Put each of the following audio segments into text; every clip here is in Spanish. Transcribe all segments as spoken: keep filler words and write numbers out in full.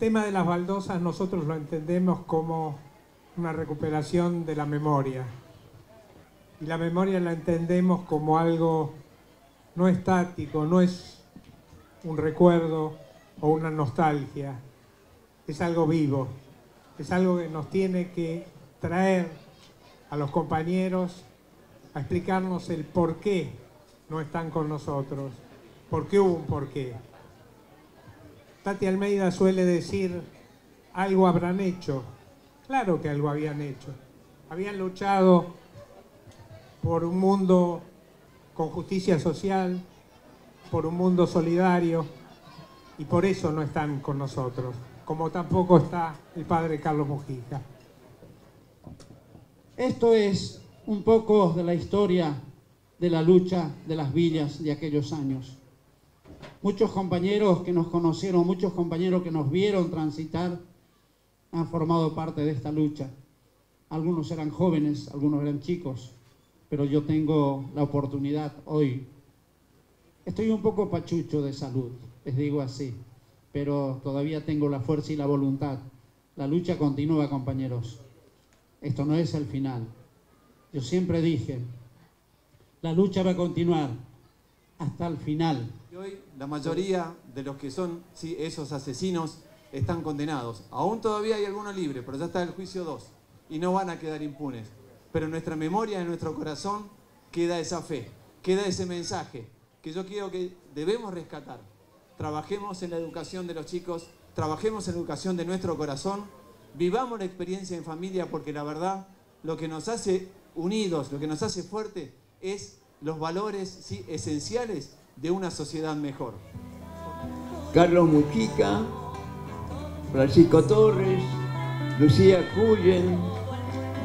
tema de las baldosas nosotros lo entendemos como una recuperación de la memoria. Y la memoria la entendemos como algo no estático, no es un recuerdo o una nostalgia. Es algo vivo, es algo que nos tiene que traer a los compañeros a explicarnos el por qué no están con nosotros, por qué hubo un por qué. Tati Almeida suele decir, algo habrán hecho. Claro que algo habían hecho. Habían luchado por un mundo con justicia social, por un mundo solidario, y por eso no están con nosotros, como tampoco está el padre Carlos Mugica. Esto es un poco de la historia de la lucha de las villas de aquellos años. Muchos compañeros que nos conocieron, muchos compañeros que nos vieron transitar, han formado parte de esta lucha. Algunos eran jóvenes, algunos eran chicos, pero yo tengo la oportunidad hoy. Estoy un poco pachucho de salud, les digo así, pero todavía tengo la fuerza y la voluntad. La lucha continúa, compañeros. Esto no es el final. Yo siempre dije, la lucha va a continuar hasta el final. Y hoy la mayoría de los que son sí, esos asesinos están condenados. Aún todavía hay algunos libres, pero ya está el juicio dos y no van a quedar impunes. Pero en nuestra memoria, en nuestro corazón, queda esa fe, queda ese mensaje que yo creo que debemos rescatar. Trabajemos en la educación de los chicos, trabajemos en la educación de nuestro corazón, vivamos la experiencia en familia, porque la verdad, lo que nos hace unidos, lo que nos hace fuerte es los valores sí, esenciales de una sociedad mejor. Carlos Mugica, Francisco Torres, Lucía Cuyen,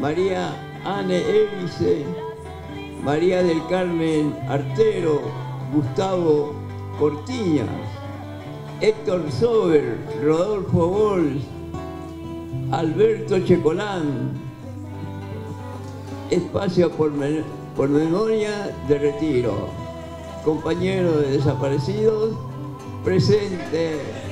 María Anne Elise, María del Carmen Artero, Gustavo Cortiñas, Héctor Sober, Rodolfo Bols, Alberto Checolán. Espacio por, me por Memoria de Retiro. Compañeros de desaparecidos, presente.